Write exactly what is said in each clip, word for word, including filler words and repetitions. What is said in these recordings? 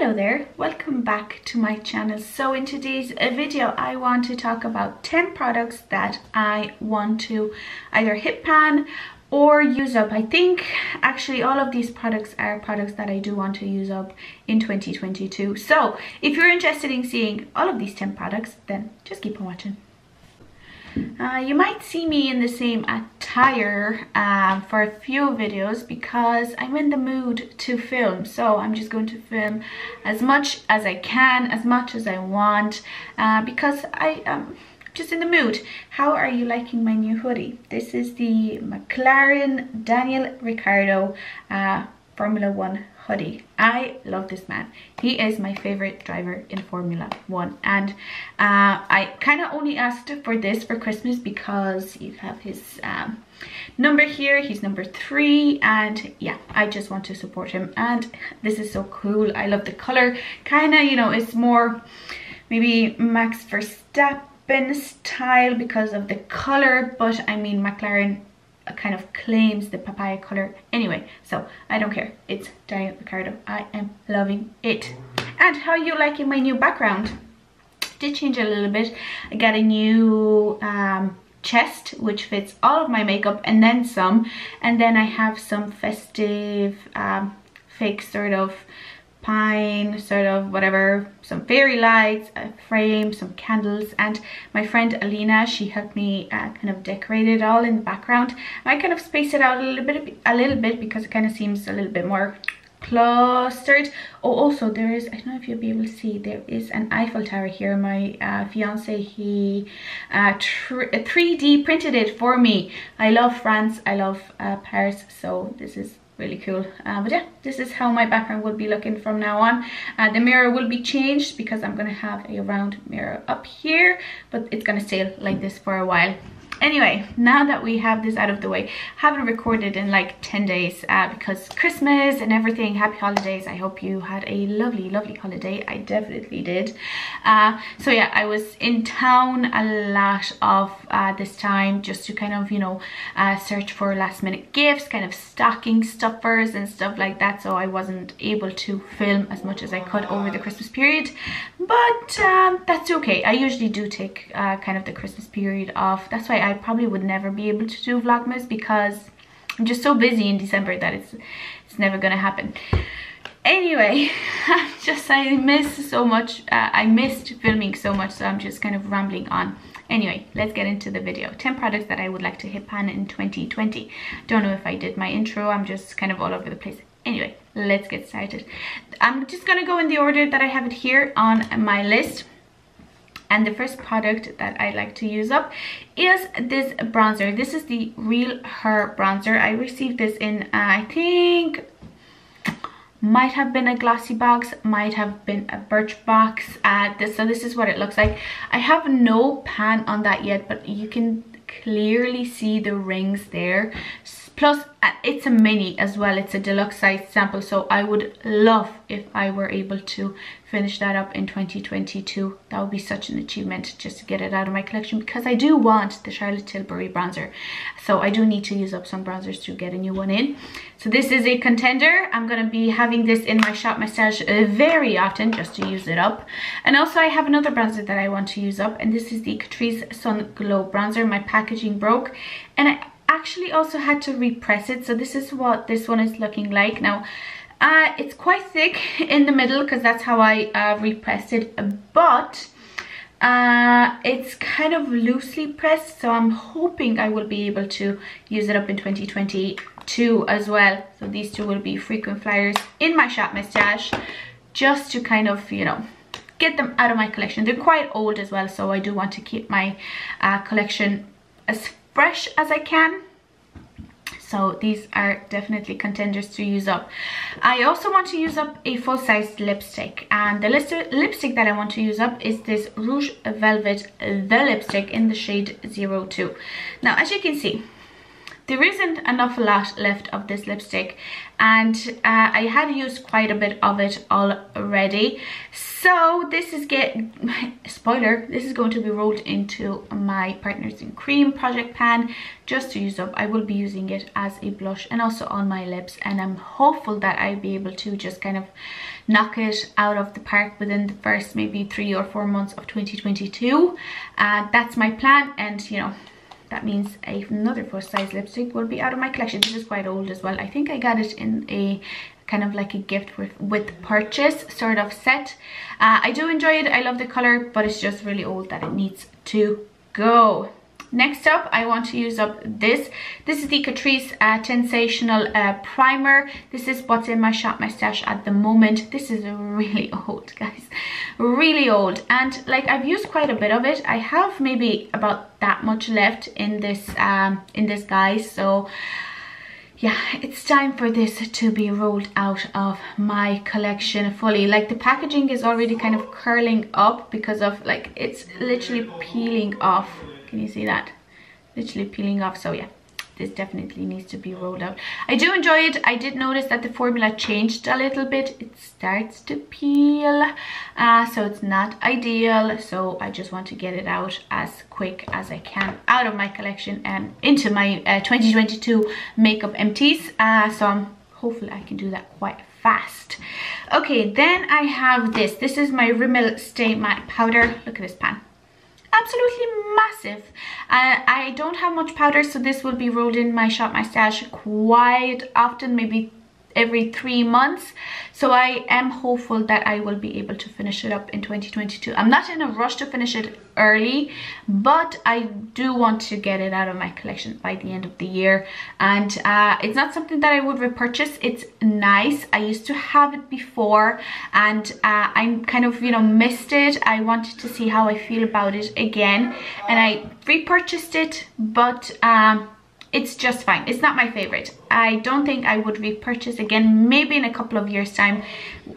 Hello there, welcome back to my channel. So in today's video I want to talk about ten products that I want to either hit pan or use up. I think actually all of these products are products that I do want to use up in twenty twenty-two. So if you're interested in seeing all of these ten products, then just keep on watching. Uh, you might see me in the same attire um, for a few videos because I'm in the mood to film, so I'm just going to film as much as I can, as much as I want, uh, because I am um, just in the mood. How are you liking my new hoodie? This is the McLaren Daniel Ricciardo uh, Formula One hoodie. I love this man. He is my favorite driver in Formula One, and uh, I kind of only asked for this for Christmas because you have his um, number here. He's number three, and yeah, I just want to support him. And this is so cool. I love the color. Kind of, you know, it's more maybe Max Verstappen style because of the color, but I mean McLaren kind of claims the papaya color anyway, so I don't care. It's Daniel Ricciardo. I am loving it. And how are you liking my new background? Did change a little bit. I got a new um chest which fits all of my makeup and then some, and then I have some festive um fake sort of pine, sort of whatever, some fairy lights, a frame, some candles, and my friend Alina, she helped me uh, kind of decorate it all in the background. I kind of space it out a little bit, a little bit because it kind of seems a little bit more clustered. Oh, also there is, I don't know if you'll be able to see, there is an Eiffel Tower here. My uh, fiance, he uh, three D printed it for me. I love France, I love uh, Paris, so this is really cool. Uh, but yeah, this is how my background will be looking from now on. Uh, the mirror will be changed because I'm gonna have a round mirror up here, but it's gonna stay like this for a while. Anyway, now that we have this out of the way, haven't recorded in like ten days uh, because Christmas and everything. Happy holidays. I hope you had a lovely, lovely holiday. I definitely did. Uh, so yeah, I was in town a lot of uh, this time just to kind of, you know, uh, search for last minute gifts, kind of stocking stuffers and stuff like that. So I wasn't able to film as much as I could over the Christmas period, but um, that's okay. I usually do take uh, kind of the Christmas period off. That's why I I probably would never be able to do Vlogmas because I'm just so busy in December that it's it's never gonna happen. Anyway, I'm just I miss so much. Uh, I missed filming so much, so I'm just kind of rambling on. Anyway, let's get into the video. ten products that I would like to hit pan in twenty twenty. Don't know if I did my intro. I'm just kind of all over the place. Anyway, let's get started. I'm just gonna go in the order that I have it here on my list. And the first product that I like to use up is this bronzer. This is the Real Her bronzer. I received this in, uh, I think, might have been a Glossy Box, might have been a Birch Box. Uh, this, so this is what it looks like. I have no pan on that yet, but you can clearly see the rings there. Plus, it's a mini as well. It's a deluxe size sample, so I would love if I were able to finish that up in twenty twenty-two. That would be such an achievement just to get it out of my collection, because I do want the Charlotte Tilbury bronzer. So I do need to use up some bronzers to get a new one in. So this is a contender. I'm going to be having this in my shop massage very often just to use it up. And also I have another bronzer that I want to use up, and this is the Catrice Sun Glow bronzer. My packaging broke and I actually also had to repress it, so this is what this one is looking like now. Uh, it's quite thick in the middle because that's how I uh, repressed it, but uh, it's kind of loosely pressed, so I'm hoping I will be able to use it up in twenty twenty-two as well. So these two will be frequent flyers in my shop mustache just to kind of, you know, get them out of my collection. They're quite old as well, so I do want to keep my uh, collection as fresh as I can. So these are definitely contenders to use up. I also want to use up a full-size lipstick, and the lipstick that I want to use up is this Rouge Velvet, the lipstick in the shade zero two. Now, as you can see, there isn't an awful lot left of this lipstick, and uh, I had used quite a bit of it already. So this is get spoiler, this is going to be rolled into my Partners in Cream project pan just to use up. I will be using it as a blush and also on my lips, and I'm hopeful that I'll be able to just kind of knock it out of the park within the first maybe three or four months of twenty twenty-two. Uh, that's my plan, and you know, that means another full size lipstick will be out of my collection. This is quite old as well. I think I got it in a kind of like a gift with, with purchase sort of set. Uh, I do enjoy it. I love the color, but it's just really old that it needs to go. Next up, I want to use up this. This is the Catrice uh, Sensational uh, Primer. This is what's in my shop, my stash at the moment. This is really old, guys. Really old. And like, I've used quite a bit of it. I have maybe about that much left in this, um, in this, guys. So yeah, it's time for this to be rolled out of my collection fully. Like, the packaging is already kind of curling up because of like, it's literally peeling off. Can you see that? Literally peeling off. So yeah, this definitely needs to be rolled out. I do enjoy it. I did notice that the formula changed a little bit. It starts to peel, uh, so it's not ideal. So I just want to get it out as quick as I can out of my collection and into my uh, twenty twenty-two makeup empties. Uh, so I'm hopefully I can do that quite fast. Okay, then I have this. This is my Rimmel Stay Matte Powder. Look at this pan. Absolutely massive. uh, I don't have much powder, so this will be rolled in my shop, my stash quite often, maybe every three months. So I am hopeful that I will be able to finish it up in twenty twenty-two. I'm not in a rush to finish it early, but I do want to get it out of my collection by the end of the year. And uh, it's not something that I would repurchase. It's nice. I used to have it before, and uh, I'm kind of, you know, missed it. I wanted to see how I feel about it again, and I repurchased it, but um it's just fine. It's not my favorite. I don't think I would repurchase again, maybe in a couple of years time,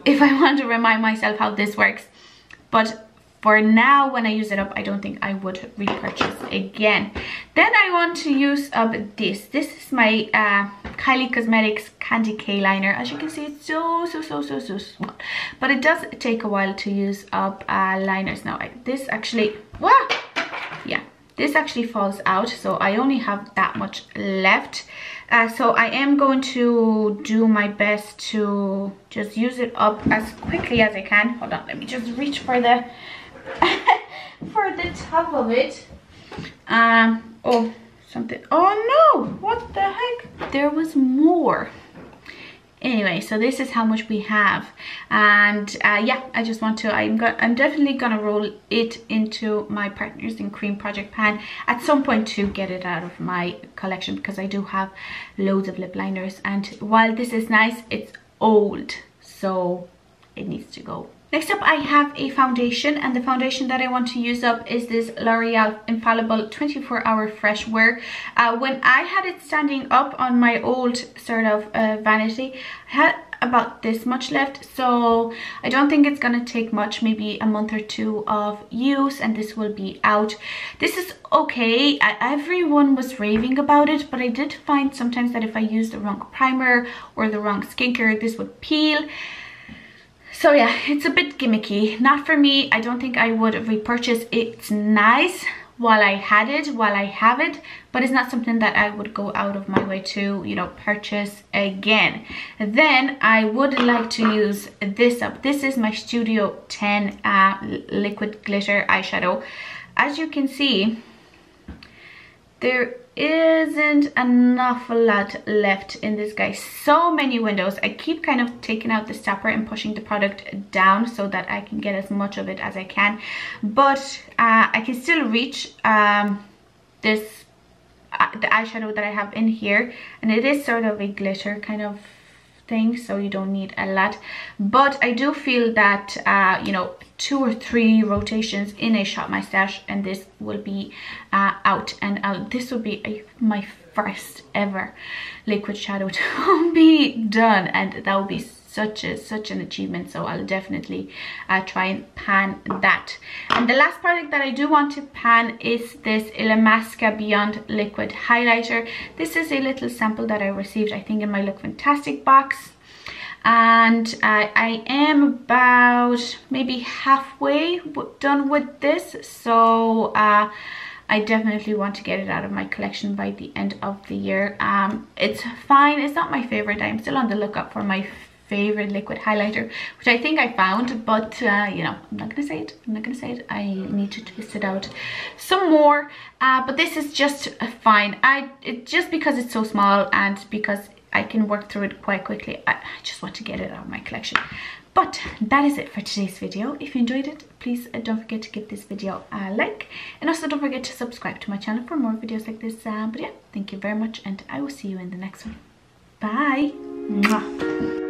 if I want to remind myself how this works. But for now, when I use it up, I don't think I would repurchase again. Then I want to use up this. This is my uh, Kylie Cosmetics Candy K liner. As you can see, it's so, so, so, so, so small. But it does take a while to use up uh, liners now. I, this actually... Wow! Yeah. This actually falls out, so I only have that much left. Uh, so I am going to do my best to just use it up as quickly as I can. Hold on, let me just reach for the for the top of it. Um, oh, something. Oh no! What the heck? There was more. Anyway, so this is how much we have, and uh, yeah, I just want to, I'm, go I'm definitely gonna roll it into my Partners in Cream project pan at some point to get it out of my collection, because I do have loads of lip liners, and while this is nice, it's old, so it needs to go. Next up, I have a foundation, and the foundation that I want to use up is this L'Oreal Infallible twenty-four hour Fresh Wear. Uh, when I had it standing up on my old sort of uh, vanity, I had about this much left, so I don't think it's going to take much, maybe a month or two of use, and this will be out. This is okay. I, everyone was raving about it, but I did find sometimes that if I used the wrong primer or the wrong skincare, this would peel. So yeah, it's a bit gimmicky, not for me. I don't think I would repurchase. It's nice while I had it, while I have it, but it's not something that I would go out of my way to, you know, purchase again. Then I would like to use this up. This is my Studio ten uh, Liquid Glitter Eyeshadow. As you can see, there isn't an awful lot left in this, guy. So many windows. I keep kind of taking out the stopper and pushing the product down so that I can get as much of it as I can, but uh, I can still reach um, this uh, the eyeshadow that I have in here, and it is sort of a glitter kind of thing, so you don't need a lot. But I do feel that uh, you know, two or three rotations in a shop my stash, and this will be uh, out, and I'll, this will be a, my first ever liquid shadow to be done, and that will be such a such an achievement. So I'll definitely uh, try and pan that. And the last product that I do want to pan is this Ilamasqua Beyond Liquid Highlighter. This is a little sample that I received, I think, in my Look Fantastic box. And uh, I am about maybe halfway done with this, so uh, I definitely want to get it out of my collection by the end of the year. Um, it's fine, it's not my favorite. I'm still on the lookout for my favorite liquid highlighter, which I think I found, but uh, you know, I'm not gonna say it, I'm not gonna say it. I need to twist it out some more, uh, but this is just fine. I it, just because it's so small and because I can work through it quite quickly, I just want to get it out of my collection. But that is it for today's video. If you enjoyed it, please don't forget to give this video a like, and also don't forget to subscribe to my channel for more videos like this. Uh, but yeah, thank you very much, and I will see you in the next one. Bye. Mwah.